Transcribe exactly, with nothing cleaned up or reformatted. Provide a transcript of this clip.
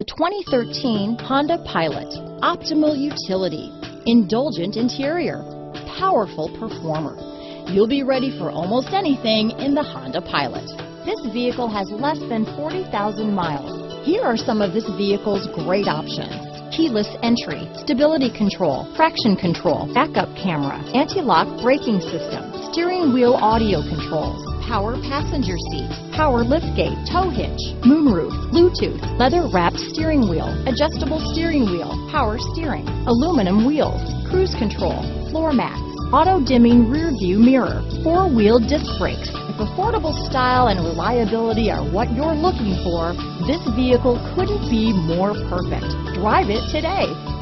The twenty thirteen Honda Pilot. Optimal utility, indulgent interior, powerful performer. You'll be ready for almost anything in the Honda Pilot. This vehicle has less than forty thousand miles. Here are some of this vehicle's great options: keyless entry, stability control, traction control, backup camera, anti-lock braking system, steering wheel audio controls, power passenger seat, power liftgate, tow hitch, moonroof, Bluetooth, leather-wrapped steering wheel, adjustable steering wheel, power steering, aluminum wheels, cruise control, floor mats, auto-dimming rear-view mirror, four-wheel disc brakes. If affordable style and reliability are what you're looking for, this vehicle couldn't be more perfect. Drive it today.